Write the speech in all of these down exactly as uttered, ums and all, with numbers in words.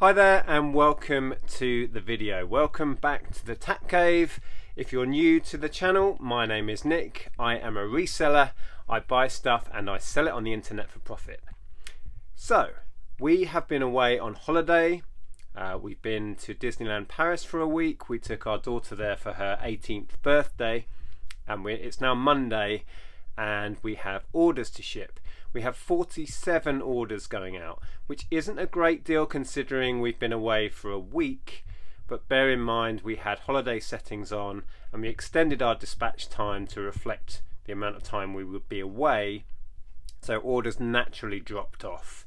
Hi there and welcome to the video. Welcome back to the Tap Cave. If you're new to the channel, my name is Nick. I am a reseller. I buy stuff and I sell it on the internet for profit. So, we have been away on holiday. Uh, we've been to Disneyland Paris for a week. We took our daughter there for her eighteenth birthday. And we, it's now Monday and we have orders to ship. We have forty-seven orders going out, which isn't a great deal considering we've been away for a week, but bear in mind we had holiday settings on and we extended our dispatch time to reflect the amount of time we would be away, so orders naturally dropped off.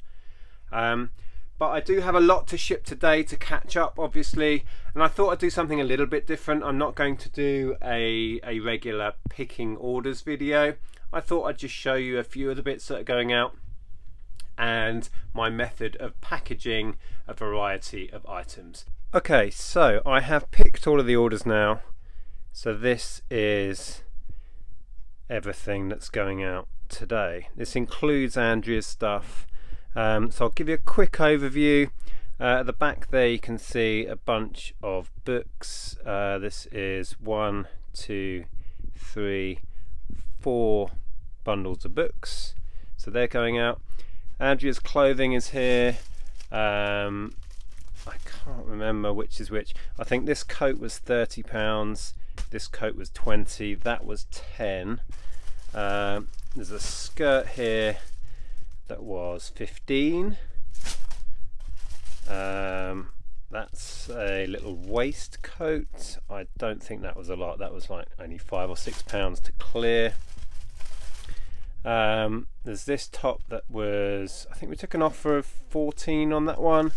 Um, but I do have a lot to ship today to catch up, obviously, and I thought I'd do something a little bit different. I'm not going to do a, a regular picking orders video. I thought I'd just show you a few of the bits that are going out and my method of packaging a variety of items. Okay, so I have picked all of the orders now. So this is everything that's going out today. This includes Andrea's stuff. Um, so I'll give you a quick overview. Uh, at the back there you can see a bunch of books. Uh, this is one, two, three, four bundles of books, so they're going out. Andrea's clothing is here. um, I can't remember which is which. I think this coat was thirty pounds, this coat was twenty, that was ten. Um, there's a skirt here that was fifteen. Um, that's a little waistcoat. I don't think that was a lot, that was like only five or six pounds to clear. Um, there's this top that was, I think we took an offer of fourteen on that one.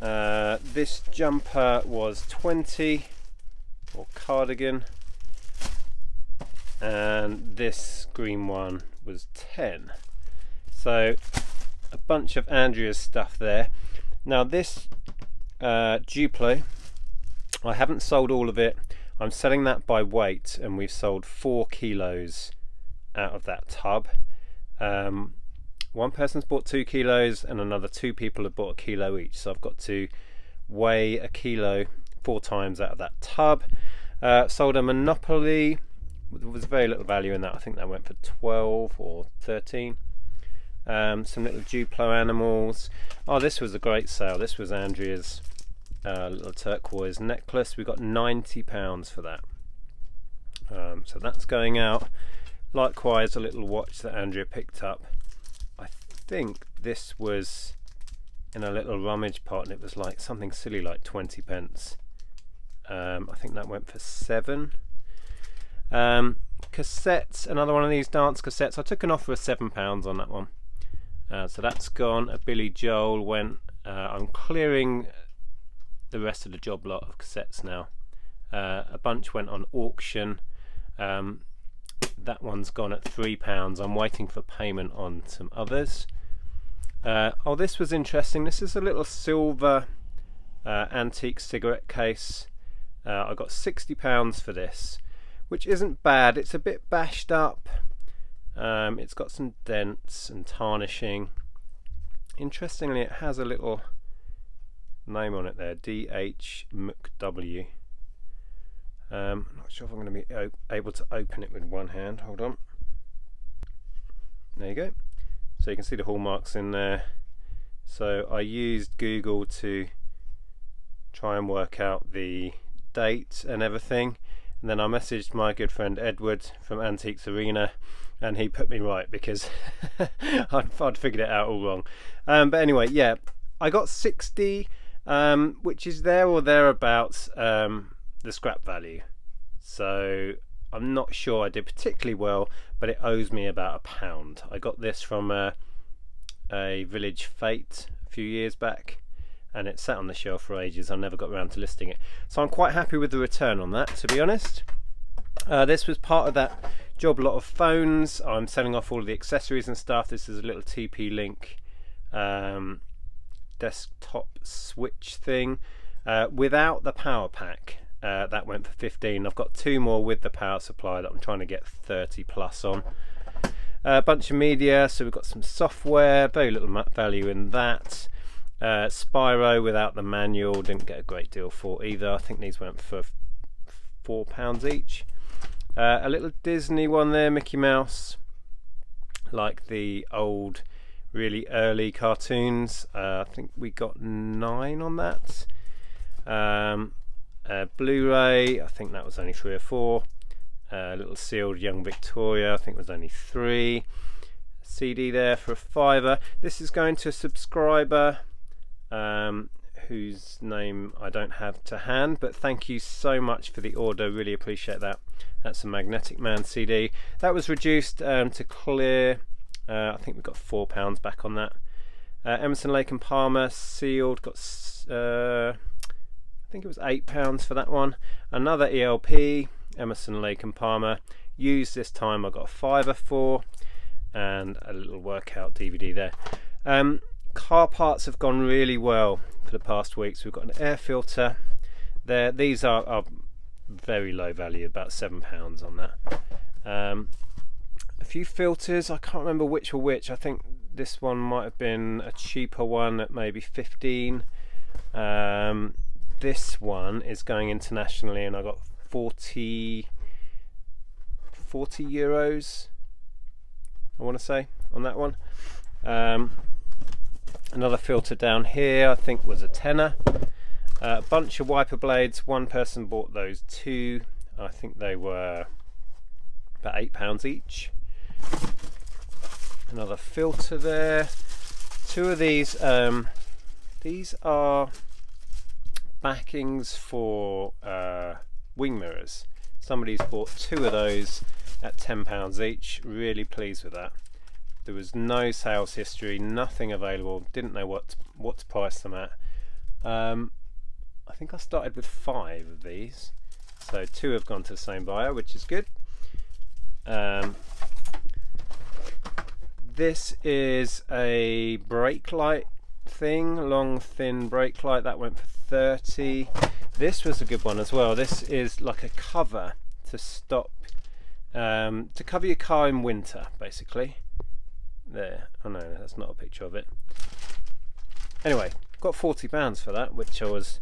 Uh, this jumper was twenty, or cardigan, and this green one was ten. So a bunch of Andrea's stuff there. Now this uh, Duplo, I haven't sold all of it. I'm selling that by weight and we've sold four kilos out of that tub. Um, one person's bought two kilos and another two people have bought a kilo each, so I've got to weigh a kilo four times out of that tub. Uh, sold a Monopoly. There was very little value in that. I think that went for twelve or thirteen. Um, some little Duplo animals. Oh, this was a great sale. This was Andrea's uh, little turquoise necklace. We got ninety pounds for that. Um, so that's going out. Likewise, a little watch that Andrea picked up. I think this was in a little rummage pot and it was like something silly like twenty pence. Um, I think that went for seven. Um, cassettes, another one of these dance cassettes. I took an offer of seven pounds on that one. Uh, so that's gone. A Billy Joel went. uh, I'm clearing the rest of the job lot of cassettes now. Uh, a bunch went on auction. Um, that one's gone at three pounds. I'm waiting for payment on some others. Uh, oh, this was interesting. This is a little silver uh, antique cigarette case. uh, I got sixty pounds for this, which isn't bad. It's a bit bashed up. Um, it's got some dents and tarnishing. Interestingly, it has a little name on it there, D H M C W. Um, I'm not sure if I'm going to be able to open it with one hand. Hold on. There you go. So you can see the hallmarks in there. So I used Google to try and work out the date and everything. And then I messaged my good friend Edward from Antiques Arena and he put me right, because I'd, I'd figured it out all wrong. Um, but anyway, yeah, I got sixty, um, which is there or thereabouts um, the scrap value. So I'm not sure I did particularly well, but it owes me about a pound. I got this from a, a village fete a few years back and it sat on the shelf for ages. I never got around to listing it. So I'm quite happy with the return on that, to be honest. Uh, this was part of that job lot of phones. I'm selling off all of the accessories and stuff. This is a little T P-Link um, desktop switch thing uh, without the power pack. Uh, that went for fifteen. I've got two more with the power supply that I'm trying to get thirty plus on. A uh, bunch of media, so we've got some software, very little value in that. Uh, Spyro without the manual, didn't get a great deal for either. I think these went for four pounds each. Uh, a little Disney one there, Mickey Mouse, like the old really early cartoons. uh, I think we got nine on that. Um, uh, Blu-ray, I think that was only three or four. A uh, little sealed Young Victoria, I think was only three. C D there for a fiver. This is going to a subscriber um, whose name I don't have to hand, but thank you so much for the order, really appreciate that. That's a Magnetic Man C D that was reduced um, to clear. uh, I think we got four pounds back on that. uh, Emerson, Lake and Palmer sealed, got uh, I think it was eight pounds for that one. Another E L P, Emerson, Lake and Palmer, used this time, I got a fiver for, and a little workout D V D there. Um, car parts have gone really well for the past weeks. We've got an air filter there. These are, are very low value, about seven pounds on that. Um, a few filters, I can't remember which were which. I think this one might have been a cheaper one at maybe fifteen. Um, this one is going internationally and I got forty, forty euros, I want to say, on that one. Um, another filter down here I think was a tenner. Uh, a bunch of wiper blades, one person bought those two. I think they were about eight pounds each. Another filter there. Two of these, um, these are backings for uh, wing mirrors. Somebody's bought two of those at ten pounds each, really pleased with that. There was no sales history, nothing available, didn't know what to, what to price them at. Um, I think I started with five of these, so two have gone to the same buyer, which is good. Um, this is a brake light thing, long thin brake light, that went for thirty. This was a good one as well. This is like a cover to stop Um, to cover your car in winter, basically. There, oh no, that's not a picture of it. Anyway, got forty pounds for that, which I was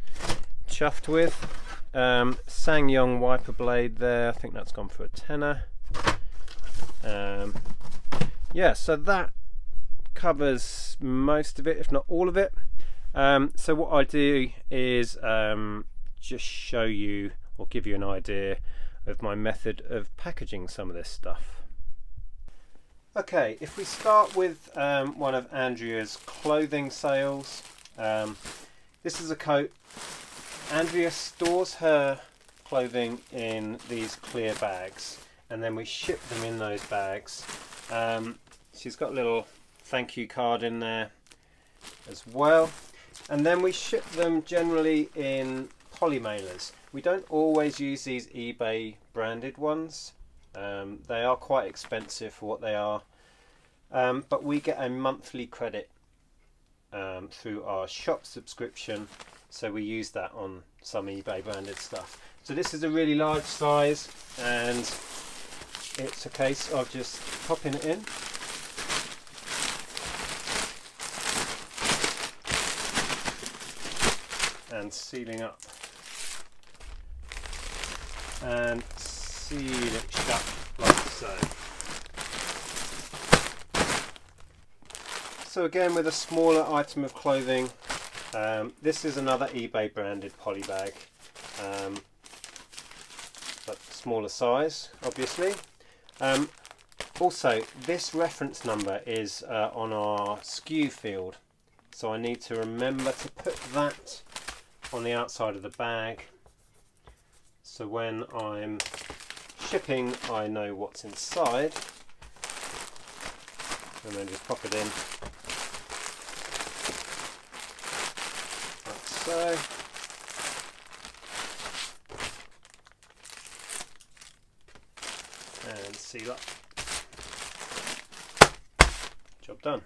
chuffed with. Um, Sang Yong wiper blade there, I think that's gone for a tenner. Um, yeah, so that covers most of it, if not all of it. Um, so what I do is um, just show you or give you an idea of my method of packaging some of this stuff. Okay, if we start with um, one of Andrea's clothing sales. Um, this is a coat. Andrea stores her clothing in these clear bags and then we ship them in those bags. Um, she's got a little thank you card in there as well. And then we ship them generally in poly mailers. We don't always use these eBay branded ones. Um, they are quite expensive for what they are, um, but we get a monthly credit um, through our shop subscription, so we use that on some eBay branded stuff. So this is a really large size and it's a case of just popping it in. And sealing up. And seal it shut like so. So again, with a smaller item of clothing, um, this is another eBay branded poly bag, um, but smaller size, obviously. Um, also, this reference number is uh, on our S K U field, so I need to remember to put that on the outside of the bag. So when I'm shipping, I know what's inside, and then just pop it in, like so. And seal up. Job done.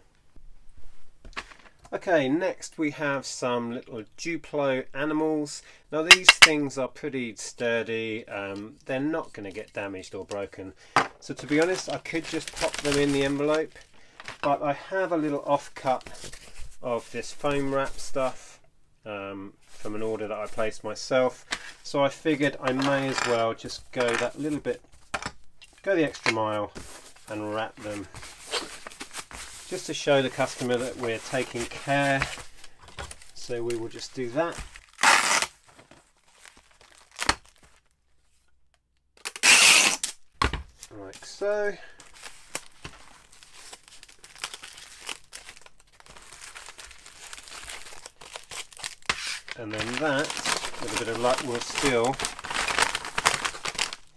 Okay, next we have some little Duplo animals. Now these things are pretty sturdy, um, they're not going to get damaged or broken. So to be honest, I could just pop them in the envelope, but I have a little off cut of this foam wrap stuff um, from an order that I placed myself. So I figured I may as well just go that little bit, go the extra mile and wrap them, just to show the customer that we're taking care. So we will just do that. Like so. And then that, with a bit of luck, will still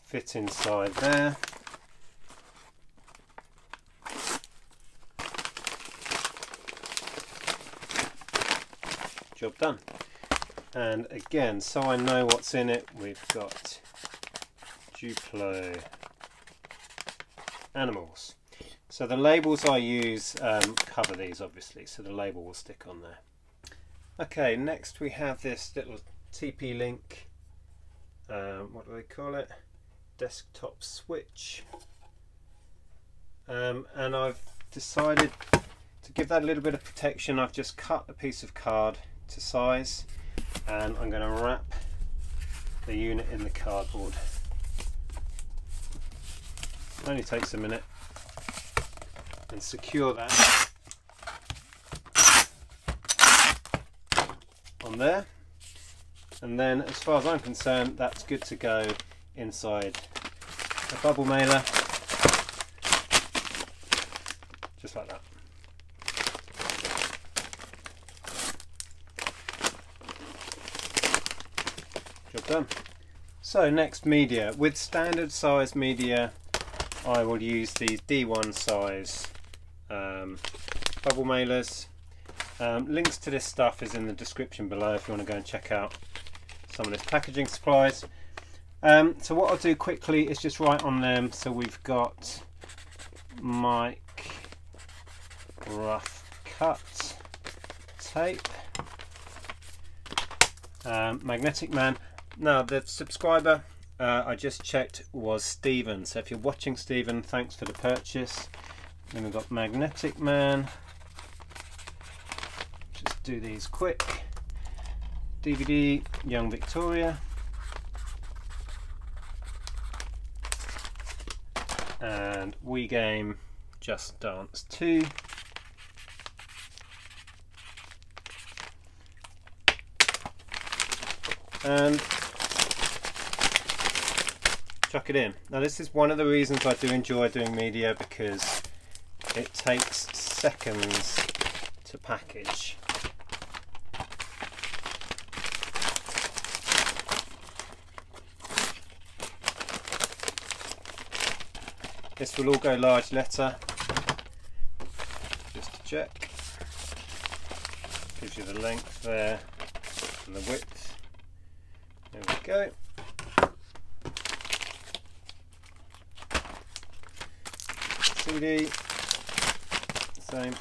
fit inside there. Job done. And again, so I know what's in it, we've got Duplo animals. So the labels I use um, cover these, obviously, so the label will stick on there. Okay, next we have this little T P-Link, um, what do they call it, desktop switch, um, and I've decided to give that a little bit of protection. I've just cut a piece of card to size and I'm going to wrap the unit in the cardboard. It only takes a minute, and secure that on there, and then as far as I'm concerned that's good to go inside a bubble mailer, just like that. Job done. So next, media. With standard size media I will use these D one size um, bubble mailers. Um, links to this stuff is in the description below if you want to go and check out some of this packaging supplies. Um, so what I'll do quickly is just write on them. So we've got Mike rough cut tape, um, Magnetic Man. Now the subscriber uh, I just checked was Steven. So if you're watching, Steven, thanks for the purchase. Then we've got Magnetic Man. Do these quick. D V D Young Victoria, and Wii game Just Dance two, and chuck it in. Now this is one of the reasons I do enjoy doing media, because it takes seconds to package. This will all go large letter, just to check, gives you the length there and the width, there we go. C D, same.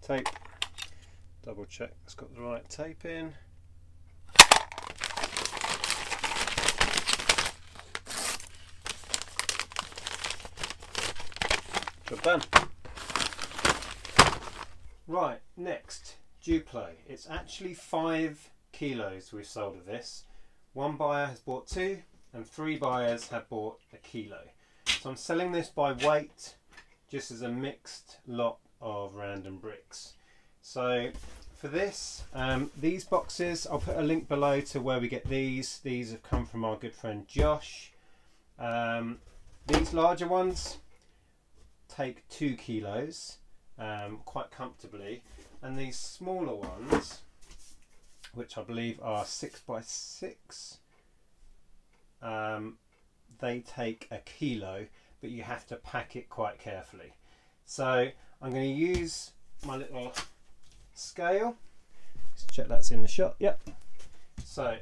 Tape, double check it's got the right tape in. Done. Right, next, Duplo. It's actually five kilos we've sold of this. One buyer has bought two and three buyers have bought a kilo. So I'm selling this by weight, just as a mixed lot of random bricks. So for this, um, these boxes, I'll put a link below to where we get these. These have come from our good friend Josh. Um, these larger ones take two kilos um, quite comfortably, and these smaller ones, which I believe are six by six, um, they take a kilo, but you have to pack it quite carefully. So I'm going to use my little scale. Let's check that's in the shot. Yep. So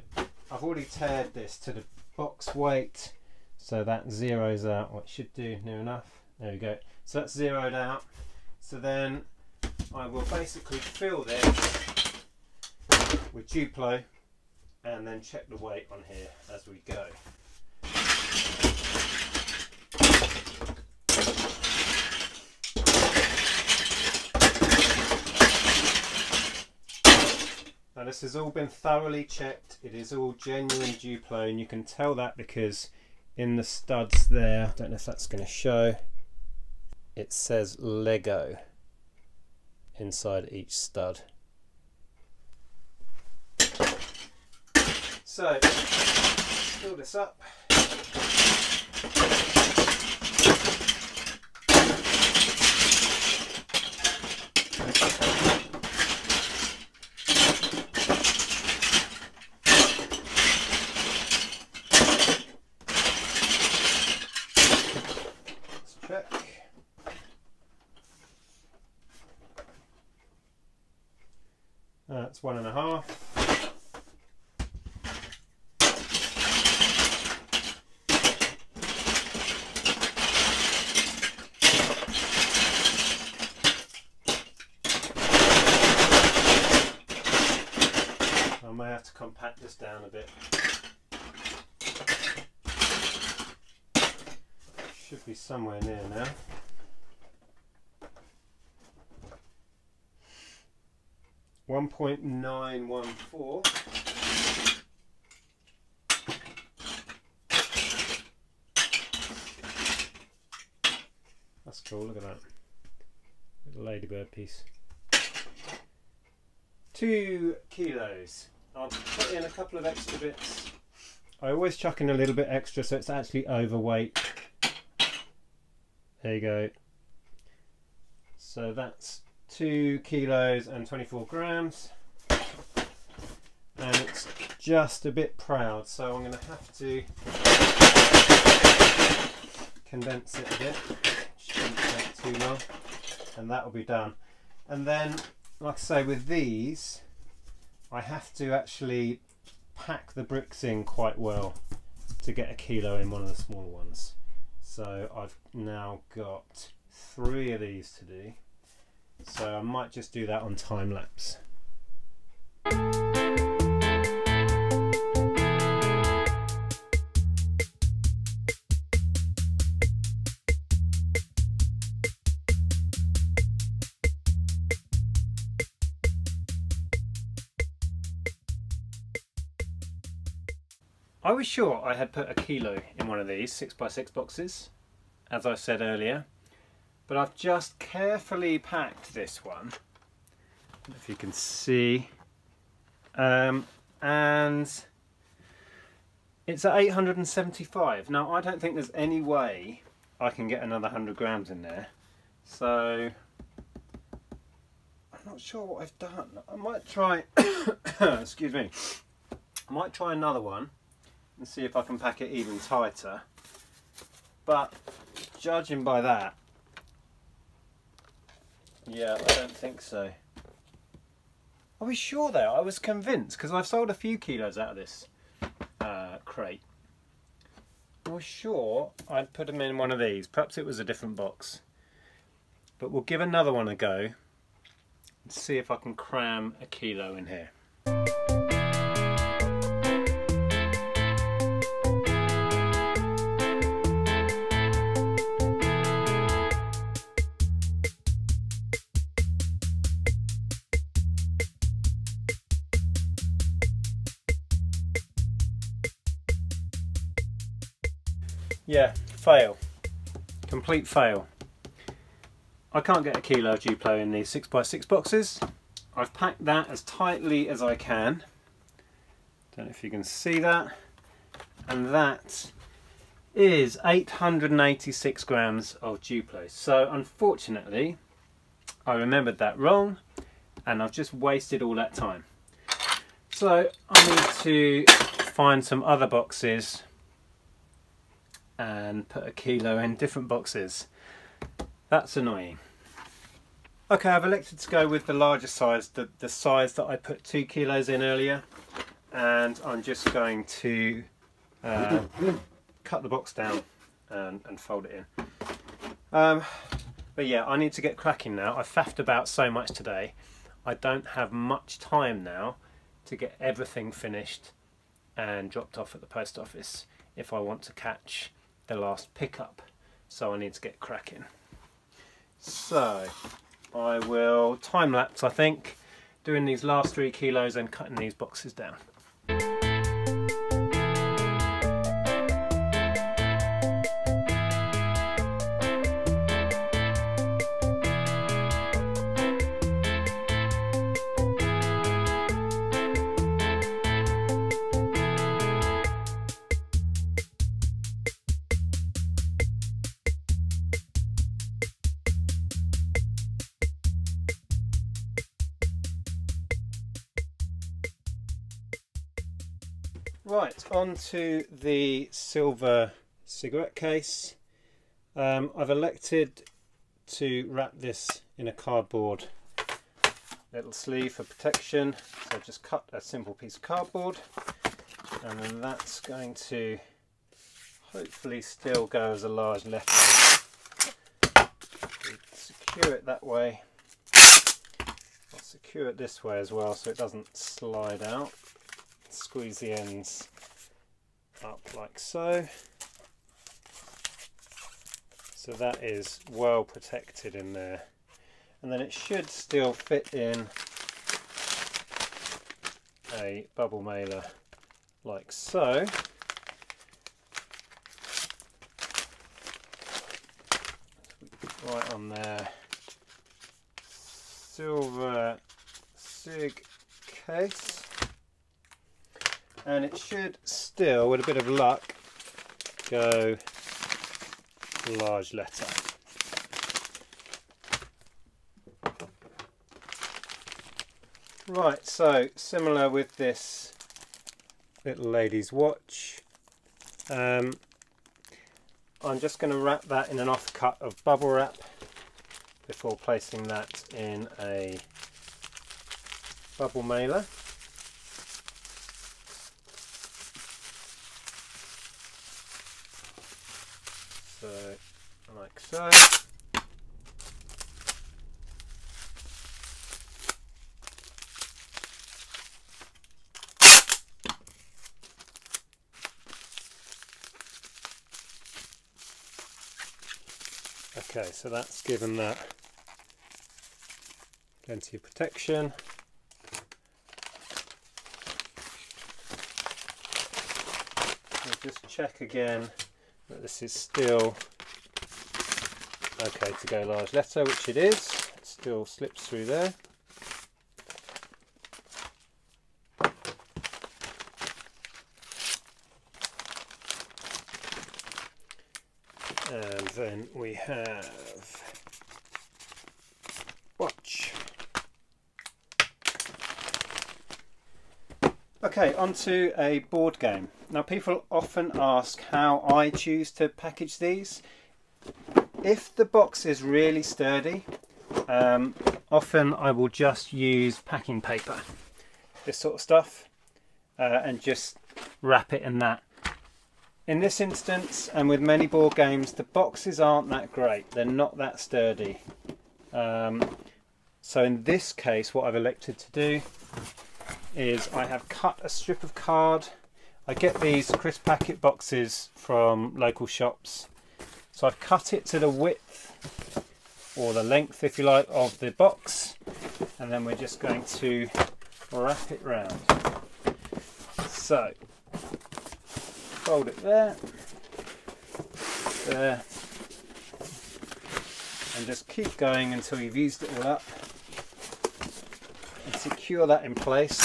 I've already tiered this to the box weight, so that zeroes out what it should do near enough. There we go. So that's zeroed out. So then I will basically fill this with Duplo and then check the weight on here as we go. this has all been thoroughly checked. It is all genuine Duplo, and you can tell that because in the studs there, I don't know if that's going to show, it says LEGO inside each stud. So, fill this up. That's one and a half. I may have to compact this down a bit. Should be somewhere near now. one point nine one four. That's cool, look at that. Little ladybird piece. Two kilos. I'll put in a couple of extra bits. I always chuck in a little bit extra so it's actually overweight. There you go. So that's two kilos and twenty-four grams, and it's just a bit proud, so I'm going to have to condense it a bit. Shouldn't take too long, and that will be done. And then, like I say, with these I have to actually pack the bricks in quite well to get a kilo in one of the smaller ones, so I've now got three of these to do. So I might just do that on time lapse. I was sure I had put a kilo in one of these six by six boxes, as I said earlier. But I've just carefully packed this one, if you can see, um, and it's at eight hundred seventy-five. Now I don't think there's any way I can get another one hundred grams in there, so I'm not sure what I've done. I might try, excuse me, I might try another one and see if I can pack it even tighter, but judging by that, yeah, I don't think so. I was sure though, I was convinced, because I've sold a few kilos out of this uh, crate. I was sure I'd put them in one of these. Perhaps it was a different box. But we'll give another one a go and see if I can cram a kilo in here. Yeah, fail. Complete fail. I can't get a kilo of Duplo in these six by six boxes. I've packed that as tightly as I can. Don't know if you can see that. And that is eight hundred eighty-six grams of Duplo. So unfortunately, I remembered that wrong and I've just wasted all that time. So I need to find some other boxes and put a kilo in different boxes. That's annoying. Okay, I've elected to go with the larger size, the, the size that I put two kilos in earlier, and I'm just going to uh, cut the box down and, and fold it in. Um, but yeah, I need to get cracking now. I faffed about so much today. I don't have much time now to get everything finished and dropped off at the post office if I want to catch the last pickup, so I need to get cracking. So I will time lapse, I think, doing these last three kilos and cutting these boxes down. Right, on to the silver cigarette case. Um, I've elected to wrap this in a cardboard little sleeve for protection. So just cut a simple piece of cardboard, and then that's going to hopefully still go as a large letter. Secure it that way. I'll secure it this way as well so it doesn't slide out. Squeeze the ends up like so. So that is well protected in there. And then it should still fit in a bubble mailer like so. Right on there. Silver cig case. And it should still, with a bit of luck, go large letter. Right, so similar with this little lady's watch. Um, I'm just going to wrap that in an offcut of bubble wrap before placing that in a bubble mailer. Like so. Okay, so that's given that plenty of protection. We'll just check again that this is still okay to go large letter, which it is. It still slips through there. And then we have watch. Okay, onto a board game. Now people often ask how I choose to package these. If the box is really sturdy, um, often I will just use packing paper, this sort of stuff, uh, and just wrap it in that. In this instance, and with many board games, the boxes aren't that great, they're not that sturdy. Um, so in this case, what I've elected to do is I have cut a strip of card. I get these crisp packet boxes from local shops. So I've cut it to the width, or the length if you like, of the box, and then we're just going to wrap it round. So, fold it there, there, and just keep going until you've used it all up, and secure that in place,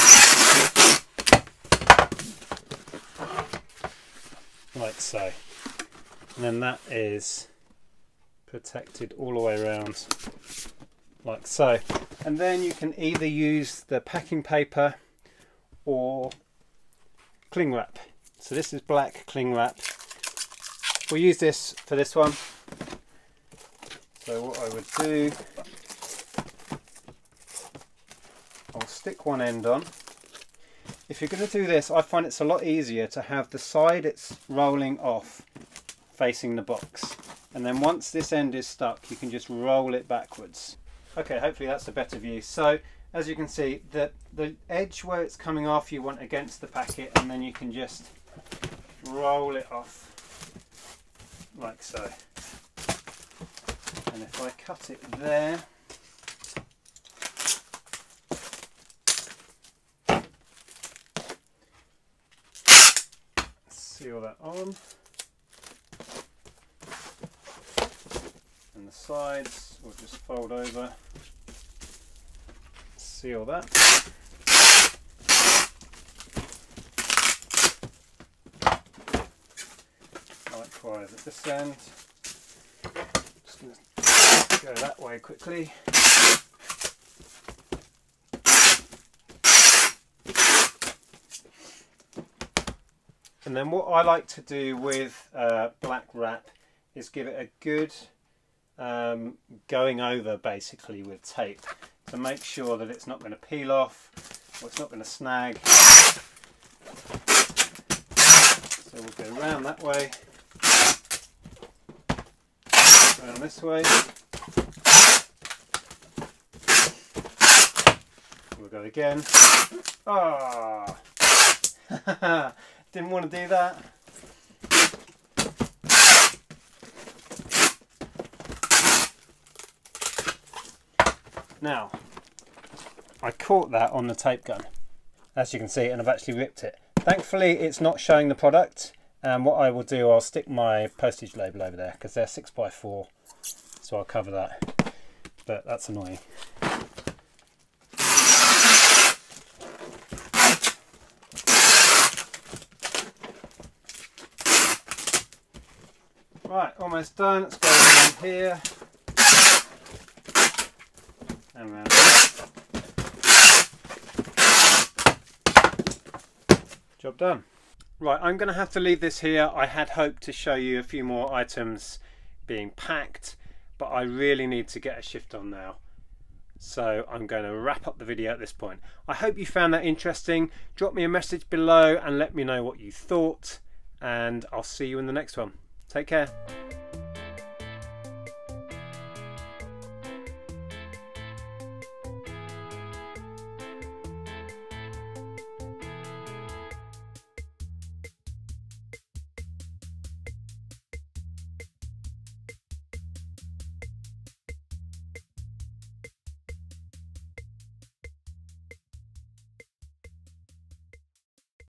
like so. And then that is protected all the way around, like so. And then you can either use the packing paper or cling wrap. So this is black cling wrap. We'll use this for this one. So what I would do, I'll stick one end on. If you're going to do this, I find it's a lot easier to have the side it's rolling off facing the box, and then once this end is stuck you can just roll it backwards. Okay, hopefully that's a better view. So as you can see, the, the edge where it's coming off you want against the packet, and then you can just roll it off like so. And if I cut it there, seal that on, and the sides will just fold over, seal that, likewise at this end. Just going to go that way quickly. And then what I like to do with uh, black wrap is give it a good um, going over basically with tape to make sure that it's not going to peel off or it's not going to snag. So we'll go round that way, round this way, we'll go again. Ah! Didn't want to do that. Now, I caught that on the tape gun, as you can see, and I've actually ripped it. Thankfully, it's not showing the product. And what I will do, I'll stick my postage label over there because they're six by four, so I'll cover that. But that's annoying. Right, almost done. Let's go around here and around here. Job done. Right, I'm going to have to leave this here. I had hoped to show you a few more items being packed, but I really need to get a shift on now. So I'm going to wrap up the video at this point. I hope you found that interesting. Drop me a message below and let me know what you thought, and I'll see you in the next one. Take care.